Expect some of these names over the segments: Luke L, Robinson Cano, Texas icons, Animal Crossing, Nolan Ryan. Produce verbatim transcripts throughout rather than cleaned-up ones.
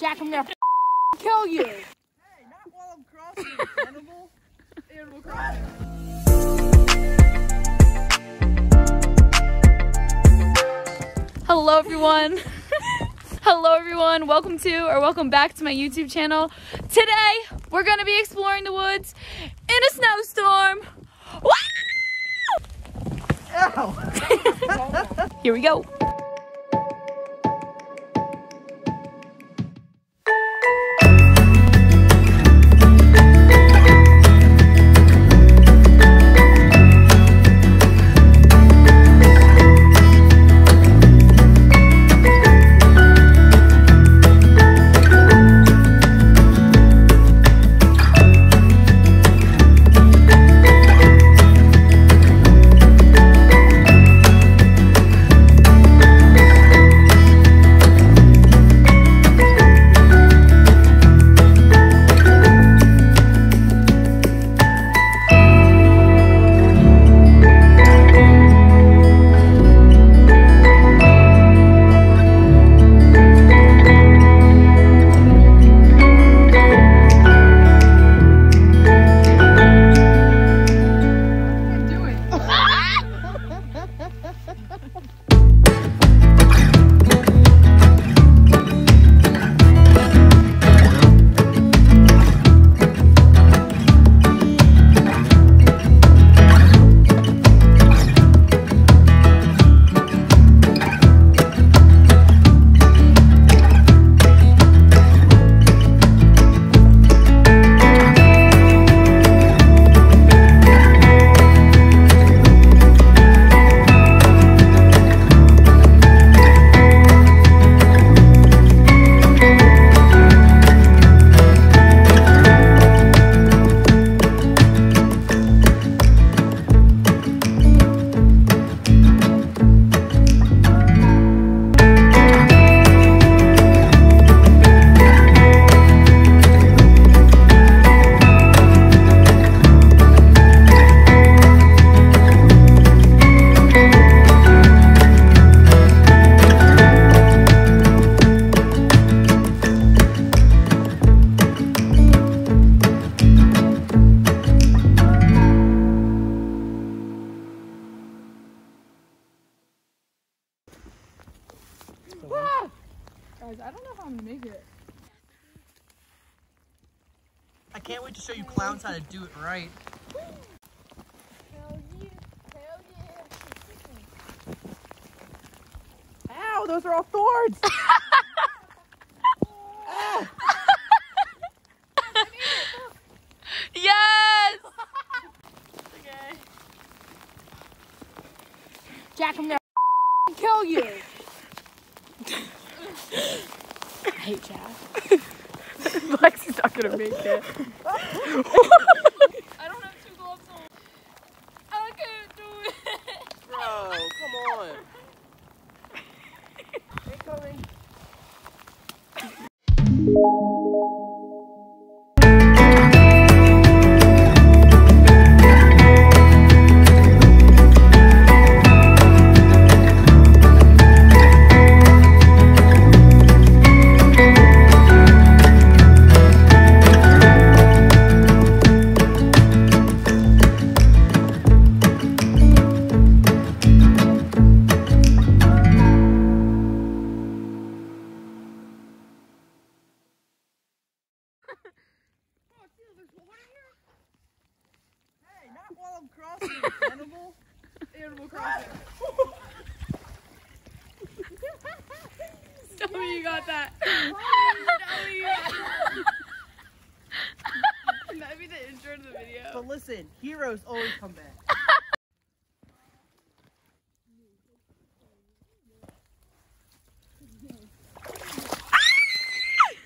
Jack, I'm gonna f kill you. Hey, not while I'm crossing. Animal, Animal Crossing. Hello everyone. Hello everyone. Welcome to or welcome back to my YouTube channel. Today we're gonna be exploring the woods in a snowstorm. Wow! Here we go. I don't know how I'm gonna make it. I can't wait to show you clowns how to do it right. Hell yeah, hell yeah. Ow, those are all thorns! Oh. Yes! Okay. Jack, I'm gonna kill you! I hate Jack. Lexi's not gonna make it. I don't have two gloves on. I can't do it. Bro, come on. They're coming. While I'm crossing Animal, Animal Crossing. Tell me you got that. Tell me you got that. That'd be the intro to the video. But listen, heroes always come back.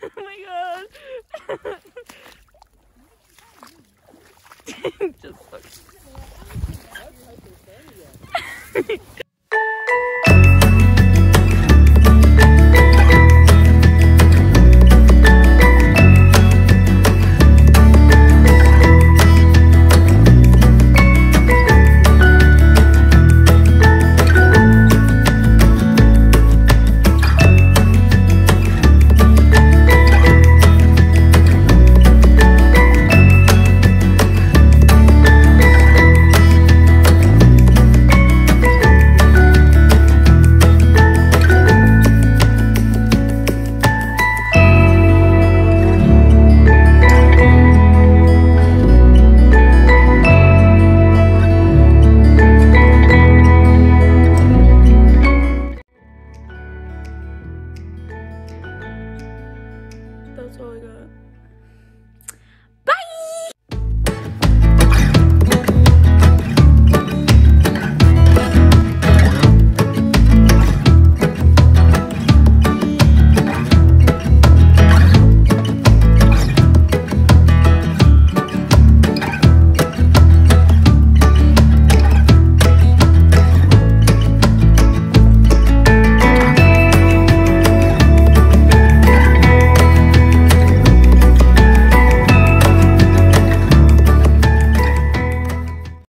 Oh my god. Just look. that's all I got.